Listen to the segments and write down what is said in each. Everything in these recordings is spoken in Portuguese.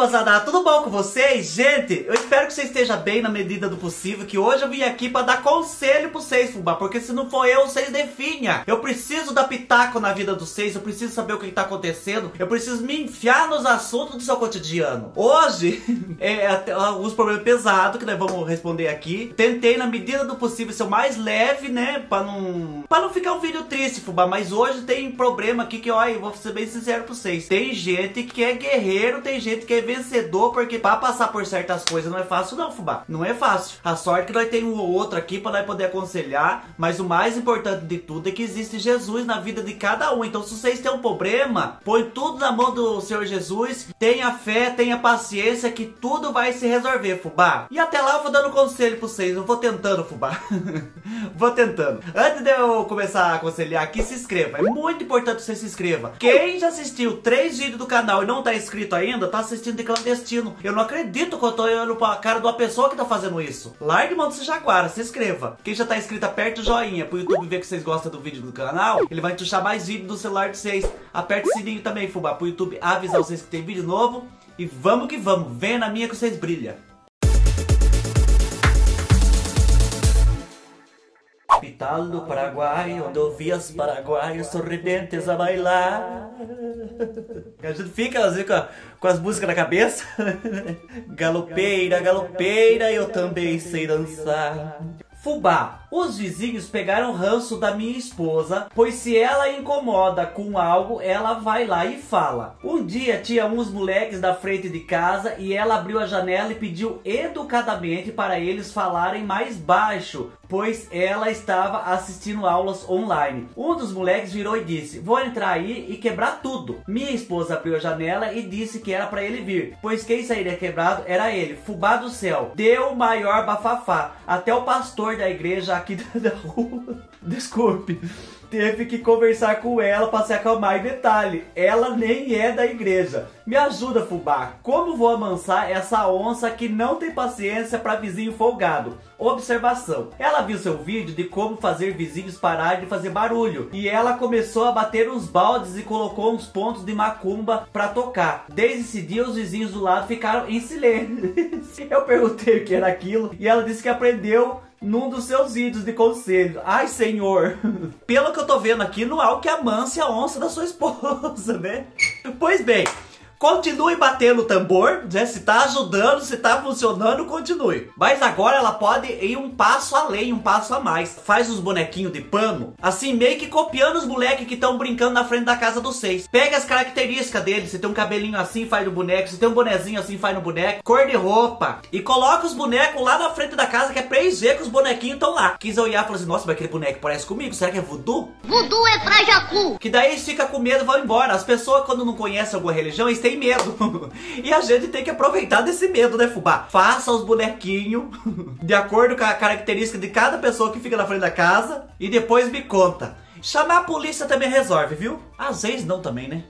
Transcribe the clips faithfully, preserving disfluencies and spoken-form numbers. gozada, tudo bom com vocês? Gente, eu espero que você esteja bem na medida do possível, que hoje eu vim aqui pra dar conselho pra vocês, fubá, porque se não for eu, vocês definha. Eu preciso dar pitaco na vida dos vocês, eu preciso saber o que tá acontecendo, eu preciso me enfiar nos assuntos do seu cotidiano. Hoje, é até alguns problemas pesados que nós vamos responder aqui. Tentei na medida do possível ser o mais leve, né, pra não... pra não ficar um vídeo triste, fubá, mas hoje tem problema aqui que, ó, eu vou ser bem sincero pra vocês. Tem gente que é guerreiro, tem gente que é vencedor, porque pra passar por certas coisas não é fácil não, fubá. Não é fácil. A sorte que nós temos um ou outro aqui pra nós poder aconselhar, mas o mais importante de tudo é que existe Jesus na vida de cada um. Então se vocês têm um problema, põe tudo na mão do Senhor Jesus, tenha fé, tenha paciência, que tudo vai se resolver, fubá. E até lá eu vou dando conselho pra vocês, eu vou tentando, fubá. Vou tentando. Antes de eu começar a aconselhar aqui, se inscreva. É muito importante que você se inscreva. Quem já assistiu três vídeos do canal e não tá inscrito ainda, tá assistindo de clandestino. Eu não acredito que eu tô olhando pra cara de uma pessoa que tá fazendo isso. Largue mão desse jaguara, se inscreva. Quem já tá inscrito, aperta o joinha pro YouTube ver que vocês gostam do vídeo do canal. Ele vai puxar mais vídeo do celular de vocês. Aperta o sininho também, fubá, pro YouTube avisar vocês que tem vídeo novo. E vamos que vamos, venha na minha que vocês brilham. Capital do Paraguai, onde eu vi as paraguaios sorridentes a bailar. A gente fica assim, com, a, com as músicas na cabeça. Galopeira, galopeira, eu também sei dançar. Fubá, os vizinhos pegaram ranço da minha esposa, pois se ela incomoda com algo, ela vai lá e fala. Um dia tinha uns moleques da frente de casa e ela abriu a janela e pediu educadamente para eles falarem mais baixo, pois ela estava assistindo aulas online. Um dos moleques virou e disse: vou entrar aí e quebrar tudo. Minha esposa abriu a janela e disse que era para ele vir, pois quem sairia quebrado era ele. Fubá do céu, deu o maior bafafá, até o pastor da igreja aqui da rua, desculpe, teve que conversar com ela para se acalmar. E detalhe, ela nem é da igreja. Me ajuda, fubá, como vou amansar essa onça que não tem paciência para vizinho folgado? Observação, ela viu seu vídeo de como fazer vizinhos parar de fazer barulho, e ela começou a bater uns baldes e colocou uns pontos de macumba para tocar. Desde esse dia os vizinhos do lado ficaram em silêncio. Eu perguntei o que era aquilo e ela disse que aprendeu num dos seus vídeos de conselho. Ai, senhor. Pelo que eu tô vendo aqui, não há o que amance a onça da sua esposa, né? Pois bem, continue batendo o tambor, né? Se tá ajudando, se tá funcionando, continue. Mas agora ela pode ir um passo além, um passo a mais. Faz uns bonequinhos de pano, assim meio que copiando os moleques que estão brincando na frente da casa dos seis. Pega as características deles. Se tem um cabelinho assim, faz no boneco. Se tem um bonezinho assim, faz no boneco. Cor de roupa. E coloca os bonecos lá na frente da casa, que é pra eles ver que os bonequinhos estão lá. Quis olhar e falar assim: nossa, mas aquele boneco parece comigo. Será que é voodoo? Voodoo é pra Jacu. Que daí eles ficam com medo e vão embora. As pessoas, quando não conhecem alguma religião, eles têm medo. E a gente tem que aproveitar desse medo, né, fubá? Faça os bonequinhos de acordo com a característica de cada pessoa que fica na frente da casa e depois me conta. Chamar a polícia também resolve, viu? Às vezes não também, né?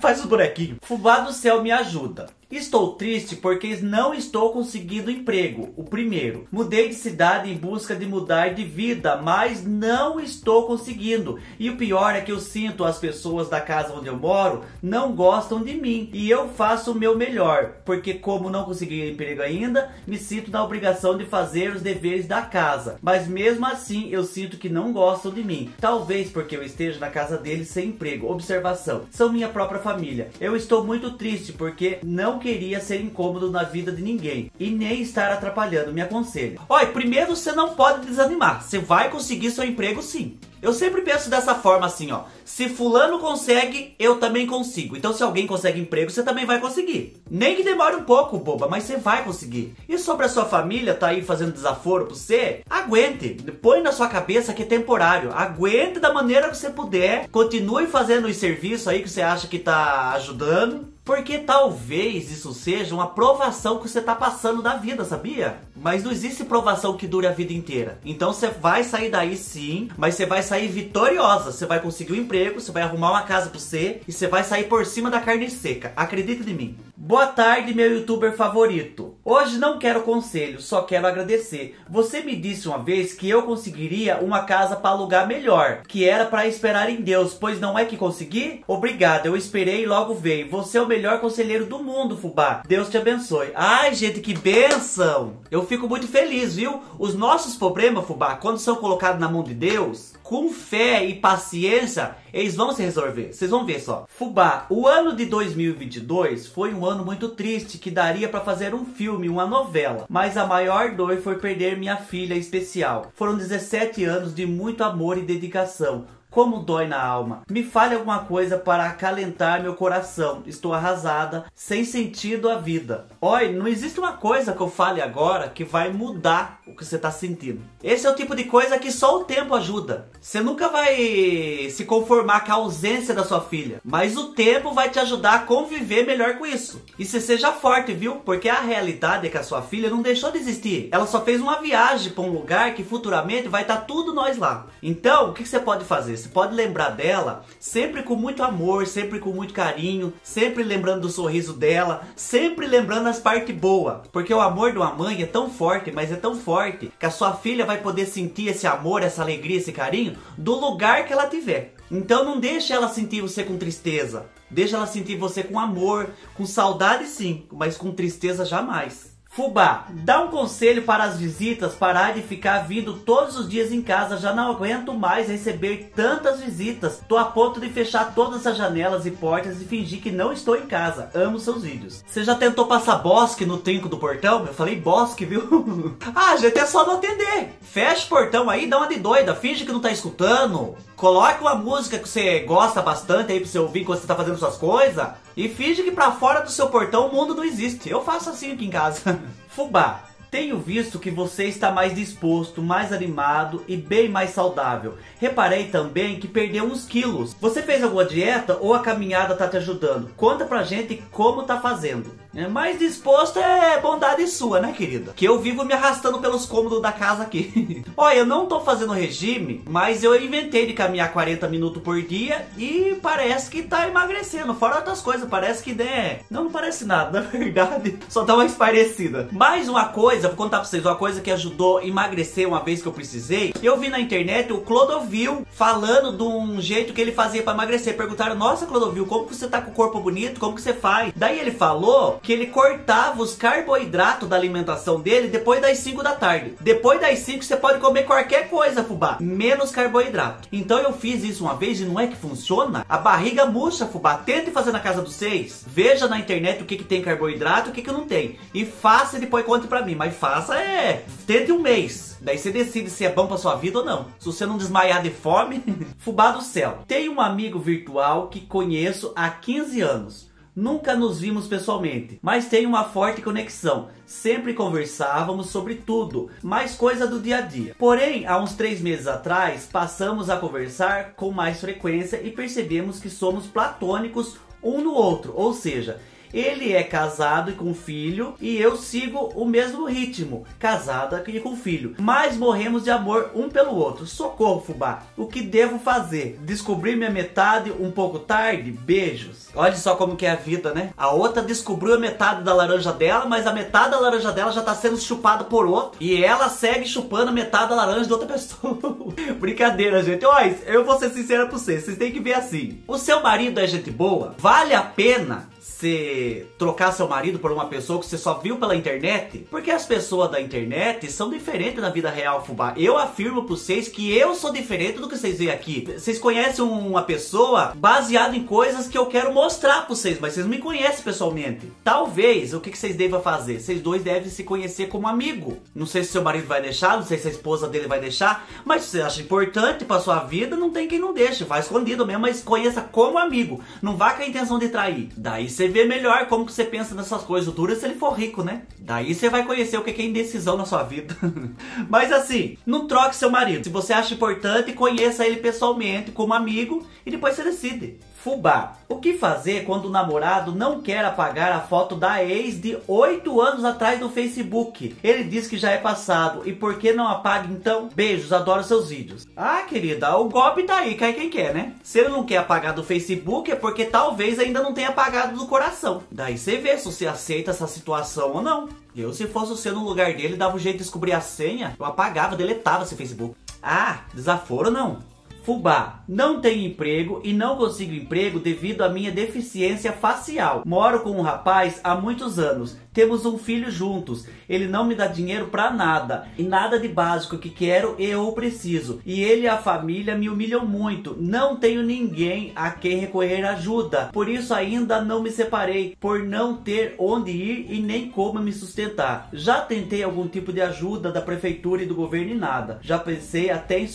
Faz os bonequinhos. Fubá do céu, me ajuda. Estou triste porque não estou conseguindo emprego, o primeiro. Mudei de cidade em busca de mudar de vida, mas não estou conseguindo. E o pior é que eu sinto as pessoas da casa onde eu moro não gostam de mim. E eu faço o meu melhor, porque como não consegui emprego ainda, me sinto na obrigação de fazer os deveres da casa. Mas mesmo assim, eu sinto que não gostam de mim. Talvez porque eu esteja na casa deles sem emprego. Observação, são minha própria família. Eu estou muito triste porque não queria ser incômodo na vida de ninguém e nem estar atrapalhando, me aconselha. Olha, primeiro você não pode desanimar, você vai conseguir seu emprego sim. Eu sempre penso dessa forma assim, ó. Se fulano consegue, eu também consigo. Então se alguém consegue emprego, você também vai conseguir. Nem que demore um pouco, boba, mas você vai conseguir. E sobre a sua família, tá aí fazendo desaforo pra você? Aguente. Põe na sua cabeça que é temporário. Aguente da maneira que você puder. Continue fazendo os serviços aí que você acha que tá ajudando, porque talvez isso seja uma provação que você tá passando da vida, sabia? Mas não existe provação que dure a vida inteira. Então você vai sair daí sim, mas você vai sair vitoriosa. Você vai conseguir um emprego, você vai arrumar uma casa pra você e você vai sair por cima da carne seca. Acredita em mim. Boa tarde, meu youtuber favorito. Hoje não quero conselho, só quero agradecer. Você me disse uma vez que eu conseguiria uma casa para alugar melhor, que era para esperar em Deus, pois não é que consegui? Obrigado, eu esperei e logo veio. Você é o melhor conselheiro do mundo, Fubá. Deus te abençoe. Ai, gente, que bênção! Eu fico muito feliz, viu? Os nossos problemas, Fubá, quando são colocados na mão de Deus, com fé e paciência, eles vão se resolver. Vocês vão ver só. Fubá, o ano de dois mil e vinte e dois foi um ano muito triste, que daria para fazer um filme, uma novela. Mas a maior dor foi perder minha filha especial. Foram dezessete anos de muito amor e dedicação. Como dói na alma. Me fale alguma coisa para acalentar meu coração. Estou arrasada, sem sentido a vida. Olha, não existe uma coisa que eu fale agora que vai mudar o que você está sentindo. Esse é o tipo de coisa que só o tempo ajuda. Você nunca vai se conformar com a ausência da sua filha, mas o tempo vai te ajudar a conviver melhor com isso. E você seja forte, viu? Porque a realidade é que a sua filha não deixou de existir. Ela só fez uma viagem para um lugar que futuramente vai estar tudo nós lá. Então, o que você pode fazer? Você pode lembrar dela sempre com muito amor, sempre com muito carinho, sempre lembrando do sorriso dela, sempre lembrando as partes boas. Porque o amor de uma mãe é tão forte, mas é tão forte, que a sua filha vai poder sentir esse amor, essa alegria, esse carinho, do lugar que ela tiver. Então não deixe ela sentir você com tristeza. Deixa ela sentir você com amor, com saudade sim, mas com tristeza jamais. Fubá, dá um conselho para as visitas parar de ficar vindo todos os dias em casa. Já não aguento mais receber tantas visitas. Tô a ponto de fechar todas as janelas e portas e fingir que não estou em casa. Amo seus vídeos. Você já tentou passar bosque no trinco do portão? Eu falei bosque, viu? Ah, gente, é só não atender. Fecha o portão aí, dá uma de doida. Finge que não tá escutando. Coloca uma música que você gosta bastante aí pra você ouvir quando você tá fazendo suas coisas. E finge que pra fora do seu portão o mundo não existe. Eu faço assim aqui em casa. Fubá, tenho visto que você está mais disposto, mais animado e bem mais saudável. Reparei também que perdeu uns quilos. Você fez alguma dieta ou a caminhada tá te ajudando? Conta pra gente como tá fazendo. É, mais disposto é bondade sua, né, querida? Que eu vivo me arrastando pelos cômodos da casa aqui. Olha, eu não tô fazendo regime, mas eu inventei de caminhar quarenta minutos por dia e parece que tá emagrecendo. Fora outras coisas, parece que, né? Não, não parece nada, na verdade. Só dá uma esparecida. Mais uma coisa, vou contar pra vocês, uma coisa que ajudou a emagrecer uma vez que eu precisei. Eu vi na internet o Clodovil falando de um jeito que ele fazia pra emagrecer. Perguntaram, nossa, Clodovil, como que você tá com o corpo bonito? Como que você faz? Daí ele falou que ele cortava os carboidratos da alimentação dele depois das cinco da tarde. Depois das cinco você pode comer qualquer coisa, Fubá, menos carboidrato. Então eu fiz isso uma vez e não é que funciona? A barriga murcha, Fubá. Tente fazer na casa dos seis. Veja na internet o que que tem carboidrato, o que que não tem. E faça e depois conte pra mim. Mas faça é... tente um mês. Daí você decide se é bom pra sua vida ou não. Se você não desmaiar de fome... Fubá do céu. Tem um amigo virtual que conheço há quinze anos. Nunca nos vimos pessoalmente, mas tem uma forte conexão. Sempre conversávamos sobre tudo, mais coisa do dia a dia. Porém, há uns três meses atrás, passamos a conversar com mais frequência e percebemos que somos platônicos um no outro. Ou seja, ele é casado e com filho e eu sigo o mesmo ritmo, casada e com filho. Mas morremos de amor um pelo outro. Socorro, Fubá. O que devo fazer? Descobri minha metade um pouco tarde? Beijos. Olha só como que é a vida, né? A outra descobriu a metade da laranja dela, mas a metade da laranja dela já tá sendo chupada por outro. E ela segue chupando a metade da laranja de outra pessoa. Brincadeira, gente. Olha, eu vou ser sincera pra vocês. Vocês têm que ver assim. O seu marido é gente boa? Vale a pena você trocar seu marido por uma pessoa que você só viu pela internet? Porque as pessoas da internet são diferentes na vida real, Fubá. Eu afirmo pra vocês que eu sou diferente do que vocês veem aqui. Vocês conhecem uma pessoa baseado em coisas que eu quero mostrar pra vocês, mas vocês não me conhecem pessoalmente. Talvez, o que vocês devam fazer? Vocês dois devem se conhecer como amigo. Não sei se seu marido vai deixar, não sei se a esposa dele vai deixar, mas se você acha importante pra sua vida, não tem quem não deixe. Vai escondido mesmo, mas conheça como amigo. Não vá com a intenção de trair. Daí você vê melhor como que você pensa nessas coisas. O duro é se ele for rico, né? Daí você vai conhecer o que é indecisão na sua vida. Mas assim, não troque seu marido. Se você acha importante, conheça ele pessoalmente como amigo e depois você decide. Fubá. O que fazer quando o namorado não quer apagar a foto da ex de oito anos atrás do Facebook? Ele diz que já é passado. E por que não apaga então? Beijos, adoro seus vídeos. Ah, querida, o golpe tá aí, cai quem quer, né? Se ele não quer apagar do Facebook é porque talvez ainda não tenha apagado do coração. Daí você vê se você aceita essa situação ou não. Eu, se fosse você no lugar dele, dava um jeito de descobrir a senha. Eu apagava, deletava esse Facebook. Ah, desaforo não. Fubá, não tenho emprego e não consigo emprego devido à minha deficiência facial. Moro com um rapaz há muitos anos. Temos um filho juntos. Ele não me dá dinheiro pra nada. E nada de básico que quero e eu preciso. E ele e a família me humilham muito. Não tenho ninguém a quem recorrer ajuda. Por isso ainda não me separei. Por não ter onde ir e nem como me sustentar. Já tentei algum tipo de ajuda da prefeitura e do governo e nada. Já pensei até em...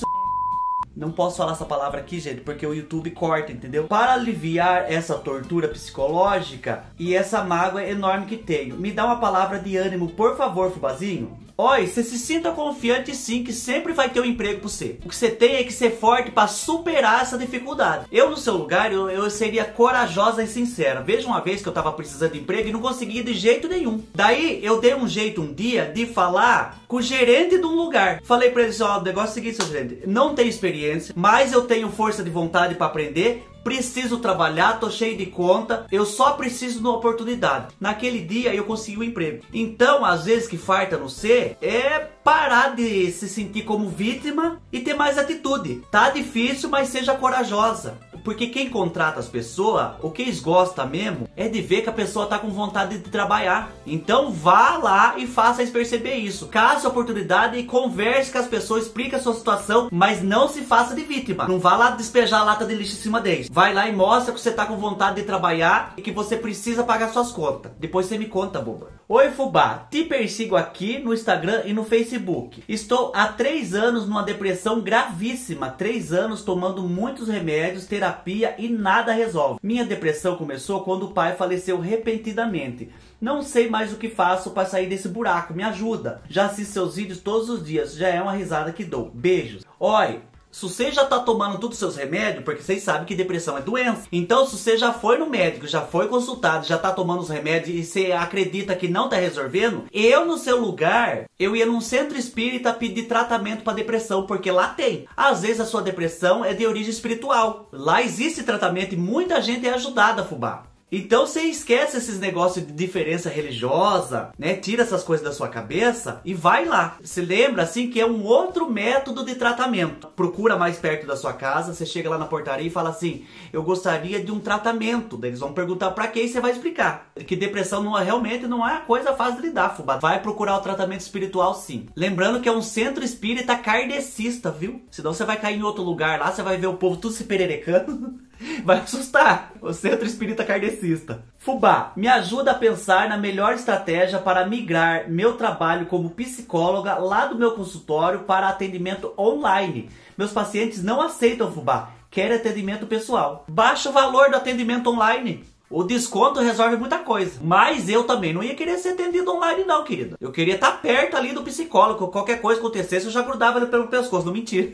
Não posso falar essa palavra aqui, gente, porque o YouTube corta, entendeu? Para aliviar essa tortura psicológica e essa mágoa enorme que tenho. Me dá uma palavra de ânimo, por favor, Fubazinho. Oi, você se sinta confiante sim, que sempre vai ter um emprego pra você. O que você tem é que ser forte pra superar essa dificuldade. Eu, no seu lugar, eu, eu seria corajosa e sincera. Veja uma vez que eu tava precisando de emprego e não conseguia de jeito nenhum. Daí, eu dei um jeito um dia de falar com o gerente de um lugar. Falei pra ele assim, ó, o negócio é o seguinte, seu gerente. Não tenho experiência, mas eu tenho força de vontade pra aprender. Preciso trabalhar, tô cheio de conta, eu só preciso de uma oportunidade. Naquele dia eu consegui um emprego. Então, às vezes que falta no ser, é parar de se sentir como vítima e ter mais atitude. Tá difícil, mas seja corajosa. Porque quem contrata as pessoas, o que eles gostam mesmo, é de ver que a pessoa tá com vontade de trabalhar. Então vá lá e faça eles perceber isso. Caça a oportunidade e converse com as pessoas, explique a sua situação, mas não se faça de vítima. Não vá lá despejar a lata de lixo em cima deles. Vai lá e mostra que você tá com vontade de trabalhar e que você precisa pagar suas contas. Depois você me conta, boba. Oi, Fubá. Te persigo aqui no Instagram e no Facebook. Estou há três anos numa depressão gravíssima. Três anos tomando muitos remédios, terapia, e nada resolve. Minha depressão começou quando o pai faleceu repentinamente. Não sei mais o que faço para sair desse buraco. Me ajuda. Já assisto seus vídeos todos os dias. Já é uma risada que dou. Beijos. Oi. Se você já tá tomando todos os seus remédios, porque vocês sabem que depressão é doença. Então, se você já foi no médico, já foi consultado, já tá tomando os remédios e você acredita que não tá resolvendo, eu, no seu lugar, eu ia num centro espírita pedir tratamento pra depressão, porque lá tem. Às vezes a sua depressão é de origem espiritual. Lá existe tratamento e muita gente é ajudada, Fubá. Então você esquece esses negócios de diferença religiosa, né? Tira essas coisas da sua cabeça e vai lá. Se lembra assim que é um outro método de tratamento. Procura mais perto da sua casa, você chega lá na portaria e fala assim, eu gostaria de um tratamento. Daí eles vão perguntar pra quê e você vai explicar. Que depressão não é, realmente não é coisa fácil de lidar, Fubá. Vai procurar o tratamento espiritual sim. Lembrando que é um centro espírita kardecista, viu? Senão você vai cair em outro lugar lá, você vai ver o povo tudo se pererecando. Vai assustar o centro espírita kardecista. Fubá, me ajuda a pensar na melhor estratégia para migrar meu trabalho como psicóloga lá do meu consultório para atendimento online. Meus pacientes não aceitam, Fubá. Querem atendimento pessoal. Baixa o valor do atendimento online. O desconto resolve muita coisa. Mas eu também não ia querer ser atendido online não, querida. Eu queria estar perto ali do psicólogo. Qualquer coisa acontecesse, eu já grudava ele pelo pescoço. Não, mentira.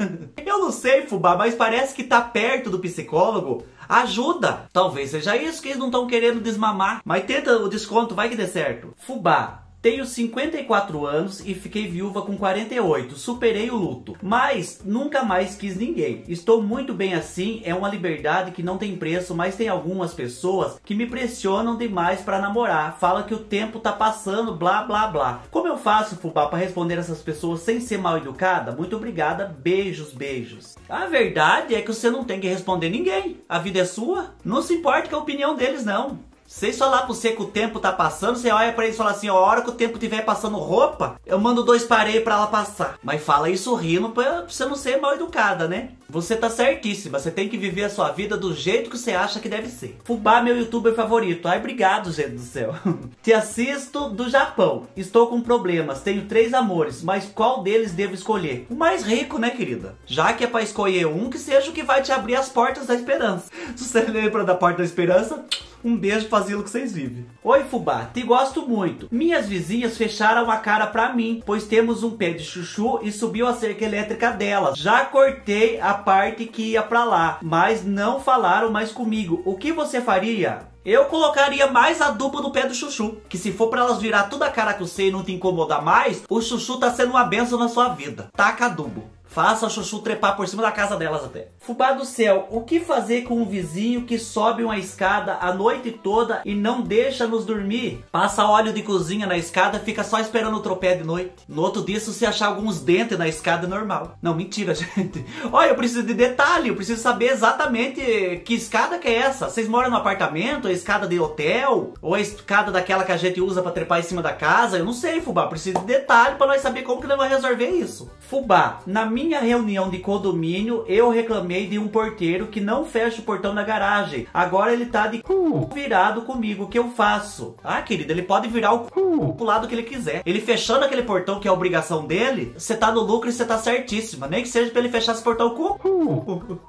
Eu não sei, Fubá, mas parece que estar perto do psicólogo ajuda. Talvez seja isso que eles não estão querendo desmamar. Mas tenta o desconto, vai que dê certo. Fubá, tenho cinquenta e quatro anos e fiquei viúva com quarenta e oito. Superei o luto, mas nunca mais quis ninguém. Estou muito bem assim, é uma liberdade que não tem preço, mas tem algumas pessoas que me pressionam demais pra namorar. Fala que o tempo tá passando, blá blá blá. Como eu faço, Fubá, pra responder essas pessoas sem ser mal educada? Muito obrigada, beijos, beijos. A verdade é que você não tem que responder ninguém. A vida é sua. Não se importa com a opinião deles, não. Vocês falar pra você que o tempo tá passando, você olha pra eles e fala assim, ó, a hora que o tempo tiver passando roupa, eu mando dois parelhos pra ela passar. Mas fala isso rindo pra você não ser mal educada, né? Você tá certíssima, você tem que viver a sua vida do jeito que você acha que deve ser. Fubá, meu youtuber favorito. Ai, obrigado, gente do céu. Te assisto do Japão. Estou com problemas, tenho três amores, mas qual deles devo escolher? O mais rico, né, querida? Já que é pra escolher um, que seja o que vai te abrir as portas da esperança. Se você lembra da porta da esperança... Um beijo pro asilo que vocês vivem. Oi, fubá, te gosto muito. Minhas vizinhas fecharam a cara pra mim, pois temos um pé de chuchu e subiu a cerca elétrica delas. Já cortei a parte que ia pra lá, mas não falaram mais comigo. O que você faria? Eu colocaria mais adubo no pé do chuchu, que se for pra elas virar toda a cara com você e não te incomodar mais, o chuchu tá sendo uma benção na sua vida. Taca adubo. Faça o chuchu trepar por cima da casa delas até. Fubá do céu, o que fazer com um vizinho que sobe uma escada a noite toda e não deixa nos dormir? Passa óleo de cozinha na escada, fica só esperando o tropé de noite. No outro dia, se você achar alguns dentes na escada, é normal. Não, mentira, gente. Olha, eu preciso de detalhe, eu preciso saber exatamente que escada que é essa. Vocês moram no apartamento, é escada de hotel? Ou é escada daquela que a gente usa pra trepar em cima da casa? Eu não sei, fubá, preciso de detalhe pra nós saber como que nós vamos resolver isso. Fubá, na minha Minha reunião de condomínio, eu reclamei de um porteiro que não fecha o portão da garagem. Agora ele tá de cu virado comigo, o que eu faço? Ah, querido, ele pode virar o cu pro lado que ele quiser. Ele fechando aquele portão que é a obrigação dele, você tá no lucro e você tá certíssima. Nem que seja pra ele fechar esse portão com o cu.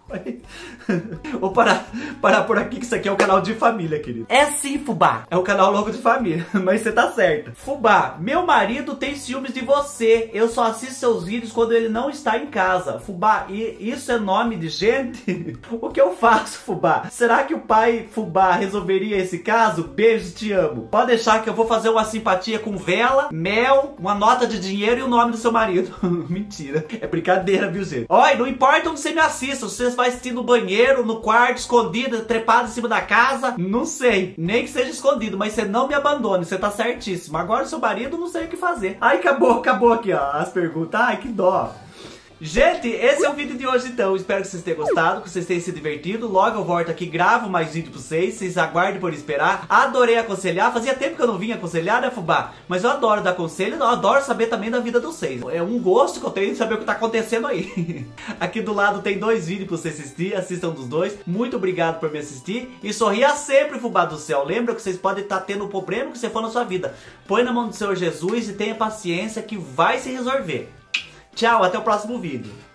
Vou parar, parar por aqui, que isso aqui é o canal de família, querido. É sim, fubá. É o canal logo de família, mas você tá certa. Fubá, meu marido tem ciúmes de você. Eu só assisto seus vídeos quando ele não está em em casa. Fubá, e isso é nome de gente? O que eu faço, fubá? Será que o pai fubá resolveria esse caso? Beijo, te amo. Pode deixar que eu vou fazer uma simpatia com vela, mel, uma nota de dinheiro e o nome do seu marido. Mentira. É brincadeira, viu, gente? Olha, não importa onde você me assista, você vai assistir no banheiro, no quarto, escondido, trepado em cima da casa, não sei. Nem que seja escondido, mas você não me abandone, você tá certíssimo. Agora o seu marido, não sei o que fazer. Ai, acabou, acabou aqui, ó, as perguntas. Ai, que dó. Gente, esse é o vídeo de hoje então. Espero que vocês tenham gostado, que vocês tenham se divertido. Logo eu volto aqui, gravo mais vídeo pra vocês. Vocês aguardem por esperar. Adorei aconselhar. Fazia tempo que eu não vinha aconselhar, né, fubá? Mas eu adoro dar conselho, eu adoro saber também da vida de vocês. É um gosto que eu tenho de saber o que tá acontecendo aí. Aqui do lado tem dois vídeos pra vocês assistir. Assistam dos dois. Muito obrigado por me assistir. E sorria sempre, fubá do céu. Lembra que vocês podem estar tendo um problema que você for na sua vida. Põe na mão do Senhor Jesus e tenha paciência que vai se resolver. Tchau, até o próximo vídeo.